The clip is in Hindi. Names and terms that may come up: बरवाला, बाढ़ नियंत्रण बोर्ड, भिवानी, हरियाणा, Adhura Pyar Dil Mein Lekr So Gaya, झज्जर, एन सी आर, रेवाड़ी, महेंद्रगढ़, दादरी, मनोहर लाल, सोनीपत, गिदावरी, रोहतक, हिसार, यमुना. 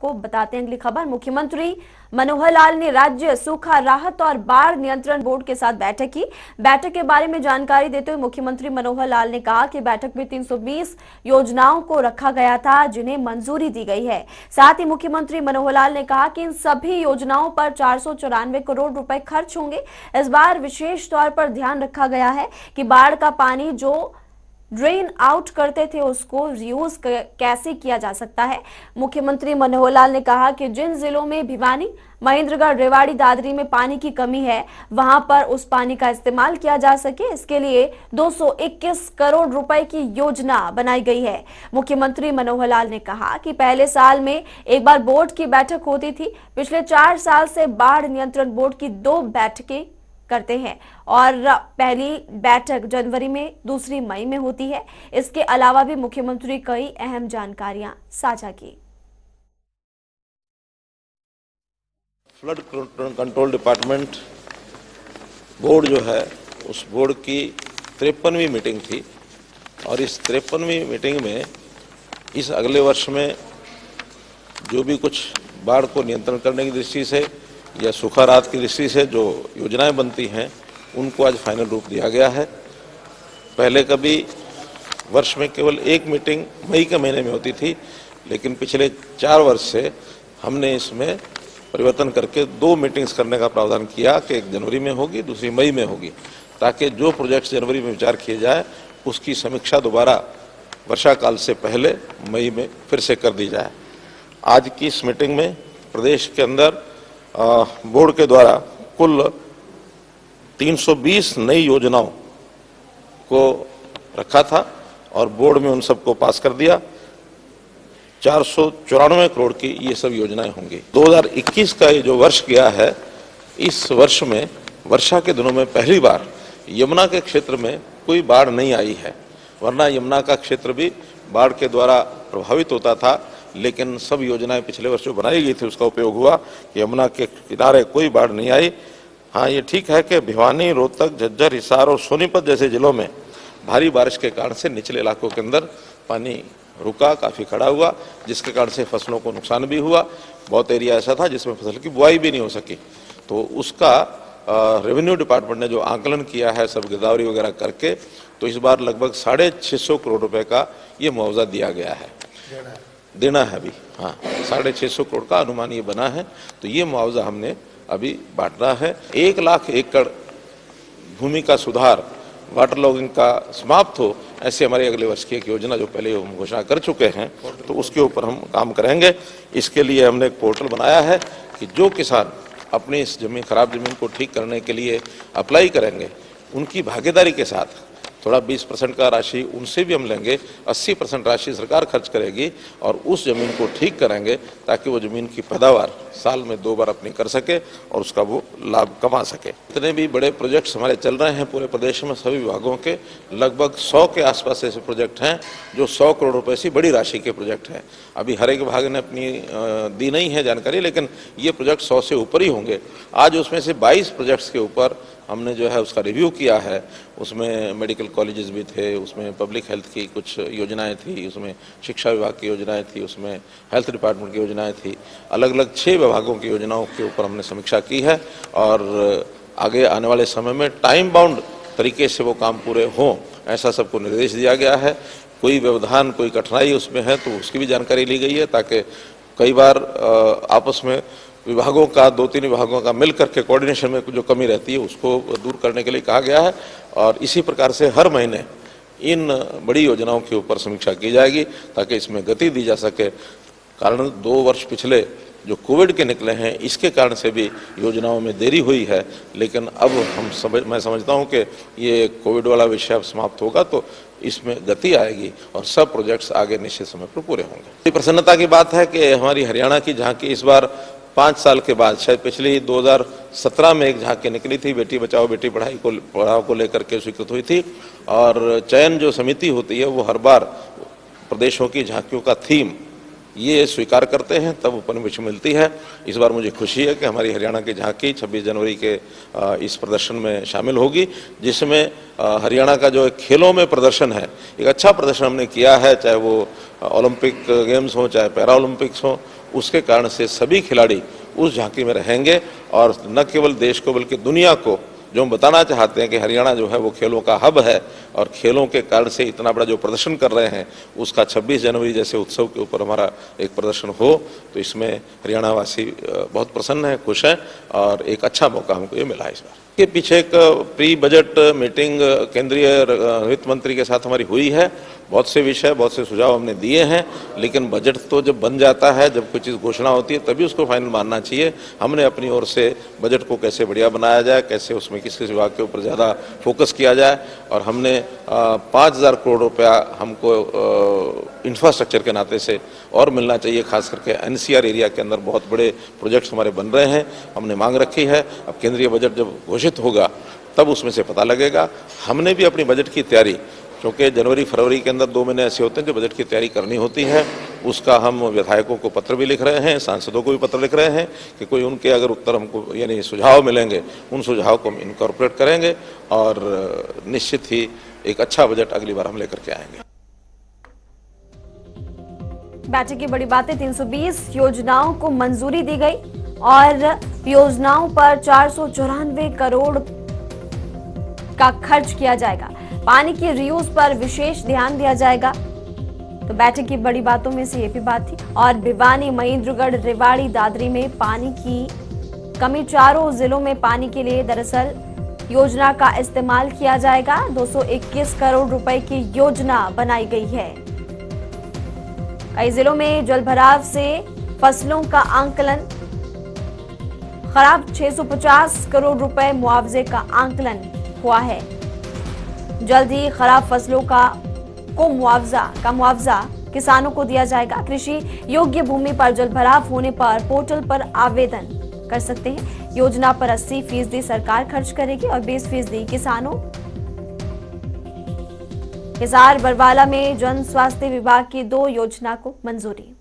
आपको बताते हैं अगली खबर। मुख्यमंत्री मनोहर लाल ने राज्य सूखा राहत और बाढ़ नियंत्रण बोर्ड के साथ बैठक की। बैठक के बारे में जानकारी देते हुए मुख्यमंत्री मनोहर लाल ने कहा कि बैठक में 320 योजनाओं को रखा गया था जिन्हें मंजूरी दी गई है। साथ ही मुख्यमंत्री मनोहर लाल ने कहा कि इन सभी योजनाओं पर 494 करोड़ रुपए खर्च होंगे। इस बार विशेष तौर पर ध्यान रखा गया है कि बाढ़ का पानी जो ड्रेन आउट करते थे उसको रियूज कैसे किया जा सकता है। मुख्यमंत्री मनोहर लाल ने कहा कि जिन जिलों में भिवानी, महेंद्रगढ़, रेवाड़ी, दादरी में पानी की कमी है वहां पर उस पानी का इस्तेमाल किया जा सके, इसके लिए 221 करोड़ रुपए की योजना बनाई गई है। मुख्यमंत्री मनोहर लाल ने कहा कि पहले साल में एक बार बोर्ड की बैठक होती थी, पिछले 4 साल से बाढ़ नियंत्रण बोर्ड की 2 बैठकें करते हैं और पहली बैठक जनवरी में, दूसरी मई में होती है। इसके अलावा भी मुख्यमंत्री कई अहम जानकारियां साझा की। फ्लड कंट्रोल डिपार्टमेंट बोर्ड जो है उस बोर्ड की 53वीं मीटिंग थी और इस 53वीं मीटिंग में इस अगले वर्ष में जो भी कुछ बाढ़ को नियंत्रण करने की दृष्टि से या सूखा राहत की दृष्टि से जो योजनाएं बनती हैं उनको आज फाइनल रूप दिया गया है। पहले कभी वर्ष में केवल एक मीटिंग मई के महीने में होती थी, लेकिन पिछले 4 वर्ष से हमने इसमें परिवर्तन करके 2 मीटिंग्स करने का प्रावधान किया कि एक जनवरी में होगी, दूसरी मई में होगी, ताकि जो प्रोजेक्ट्स जनवरी में विचार किए जाए उसकी समीक्षा दोबारा वर्षाकाल से पहले मई में फिर से कर दी जाए। आज की इस मीटिंग में प्रदेश के अंदर बोर्ड के द्वारा कुल 320 नई योजनाओं को रखा था और बोर्ड में उन सबको पास कर दिया। 494 करोड़ की ये सब योजनाएं होंगी। 2021 का ये जो वर्ष गया है, इस वर्ष में वर्षा के दिनों में पहली बार यमुना के क्षेत्र में कोई बाढ़ नहीं आई है, वरना यमुना का क्षेत्र भी बाढ़ के द्वारा प्रभावित होता था, लेकिन सब योजनाएं पिछले वर्ष जो बनाई गई थी उसका उपयोग हुआ कि यमुना के किनारे कोई बाढ़ नहीं आई। हाँ, ये ठीक है कि भिवानी, रोहतक, झज्जर, हिसार और सोनीपत जैसे जिलों में भारी बारिश के कारण से निचले इलाकों के अंदर पानी रुका, काफ़ी खड़ा हुआ, जिसके कारण से फसलों को नुकसान भी हुआ। बहुत एरिया ऐसा था जिसमें फसल की बुआई भी नहीं हो सकी, तो उसका रेवेन्यू डिपार्टमेंट ने जो आकलन किया है सब गिदावरी वगैरह करके, तो इस बार लगभग 650 करोड़ रुपये का ये मुआवजा दिया गया है, देना है अभी। हाँ, 650 करोड़ का अनुमान ये बना है, तो ये मुआवजा हमने अभी बांटना है। 1 लाख एकड़ भूमि का सुधार, वाटर लॉगिंग का समाप्त हो, ऐसे हमारे अगले वर्ष की एक योजना जो पहले हम घोषणा कर चुके हैं, तो उसके ऊपर हम काम करेंगे। इसके लिए हमने एक पोर्टल बनाया है कि जो किसान अपनी इस जमीन, खराब जमीन को ठीक करने के लिए अप्लाई करेंगे, उनकी भागीदारी के साथ थोड़ा 20% का राशि उनसे भी हम लेंगे, 80% राशि सरकार खर्च करेगी और उस ज़मीन को ठीक करेंगे ताकि वो ज़मीन की पैदावार साल में 2 बार अपनी कर सके और उसका वो लाभ कमा सके। इतने भी बड़े प्रोजेक्ट्स हमारे चल रहे हैं पूरे प्रदेश में, सभी विभागों के लगभग 100 के आसपास ऐसे प्रोजेक्ट हैं जो 100 करोड़ रुपये से बड़ी राशि के प्रोजेक्ट हैं। अभी हर एक विभाग ने अपनी दी नहीं है जानकारी, लेकिन ये प्रोजेक्ट 100 से ऊपर ही होंगे। आज उसमें से 22 प्रोजेक्ट्स के ऊपर हमने जो है उसका रिव्यू किया है। उसमें मेडिकल कॉलेजेस भी थे, उसमें पब्लिक हेल्थ की कुछ योजनाएं थी, उसमें शिक्षा विभाग की योजनाएं थी, उसमें हेल्थ डिपार्टमेंट की योजनाएं थी। अलग अलग 6 विभागों की योजनाओं के ऊपर हमने समीक्षा की है और आगे आने वाले समय में टाइम बाउंड तरीके से वो काम पूरे हों, ऐसा सबको निर्देश दिया गया है। कोई व्यवधान, कोई कठिनाई उसमें है तो उसकी भी जानकारी ली गई है, ताकि कई बार आपस में विभागों का, 2-3 विभागों का मिल करके कोऑर्डिनेशन में जो कमी रहती है उसको दूर करने के लिए कहा गया है। और इसी प्रकार से हर महीने इन बड़ी योजनाओं के ऊपर समीक्षा की जाएगी ताकि इसमें गति दी जा सके। कारण 2 वर्ष पिछले जो कोविड के निकले हैं, इसके कारण से भी योजनाओं में देरी हुई है, लेकिन अब मैं समझता हूँ कि ये कोविड वाला विषय अब समाप्त होगा तो इसमें गति आएगी और सब प्रोजेक्ट्स आगे निश्चित समय पर पूरे होंगे। प्रसन्नता की बात है कि हमारी हरियाणा की झांकी इस बार 5 साल के बाद, शायद पिछली 2017 में एक झांकी निकली थी, बेटी बचाओ बेटी पढ़ाओ को लेकर के स्वीकृत हुई थी। और चयन जो समिति होती है वो हर बार प्रदेशों की झांकियों का थीम ये स्वीकार करते हैं, तब उपनिवेश मिलती है। इस बार मुझे खुशी है कि हमारी हरियाणा की झांकी 26 जनवरी के इस प्रदर्शन में शामिल होगी, जिसमें हरियाणा का जो खेलों में प्रदर्शन है, एक अच्छा प्रदर्शन हमने किया है, चाहे वो ओलंपिक गेम्स हों, चाहे पैरा ओलंपिक्स हों, उसके कारण से सभी खिलाड़ी उस झांकी में रहेंगे और न केवल देश को बल्कि दुनिया को जो हम बताना चाहते हैं कि हरियाणा जो है वो खेलों का हब है और खेलों के कारण से इतना बड़ा जो प्रदर्शन कर रहे हैं उसका 26 जनवरी जैसे उत्सव के ऊपर हमारा एक प्रदर्शन हो तो इसमें हरियाणावासी बहुत प्रसन्न है, खुश है और एक अच्छा मौका हमको ये मिला है। इस बार के पीछे एक प्री बजट मीटिंग केंद्रीय वित्त मंत्री के साथ हमारी हुई है, बहुत से विषय बहुत से सुझाव हमने दिए हैं, लेकिन बजट तो जब बन जाता है, जब कोई चीज़ घोषणा होती है तभी उसको फाइनल मानना चाहिए। हमने अपनी ओर से बजट को कैसे बढ़िया बनाया जाए, कैसे उसमें किस किस विभाग के ऊपर ज़्यादा फोकस किया जाए और हमने 5,000 करोड़ रुपया हमको इंफ्रास्ट्रक्चर के नाते से और मिलना चाहिए, खास करके NCR एरिया के अंदर बहुत बड़े प्रोजेक्ट्स हमारे बन रहे हैं, हमने मांग रखी है। अब केंद्रीय बजट जब घोषित होगा तब उसमें से पता लगेगा। हमने भी अपनी बजट की तैयारी, क्योंकि जनवरी फरवरी के अंदर 2 महीने ऐसे होते हैं जो बजट की तैयारी करनी होती है, उसका हम विधायकों को पत्र भी लिख रहे हैं, सांसदों को भी पत्र लिख रहे हैं कि कोई उनके अगर उत्तर हमको यानी सुझाव मिलेंगे उन सुझाव को हम इनकॉर्पोरेट करेंगे और निश्चित ही एक अच्छा बजट अगली बार हम लेकर के आएंगे। बैठक की बड़ी बातें, 320 योजनाओं को मंजूरी दी गई और योजनाओं पर 494 करोड़ का खर्च किया जाएगा। पानी के रियूज पर विशेष ध्यान दिया जाएगा। तो बैठक की बड़ी बातों में से ये भी बात थी। और भिवानी, महेंद्रगढ़, रेवाड़ी, दादरी में पानी की कमी, चारों जिलों में पानी के लिए दरअसल योजना का इस्तेमाल किया जाएगा। 221 करोड़ रुपए की योजना बनाई गई है। कई जिलों में जलभराव से फसलों का आंकलन खराब, 650 करोड़ रुपए मुआवजे का आंकलन हुआ है। जल्द ही खराब फसलों का मुआवजा किसानों को दिया जाएगा। कृषि योग्य भूमि पर जलभराव होने पर पोर्टल पर आवेदन कर सकते हैं। योजना पर 80% सरकार खर्च करेगी और 20% किसानों। हिसार बरवाला में जन स्वास्थ्य विभाग की 2 योजना को मंजूरी।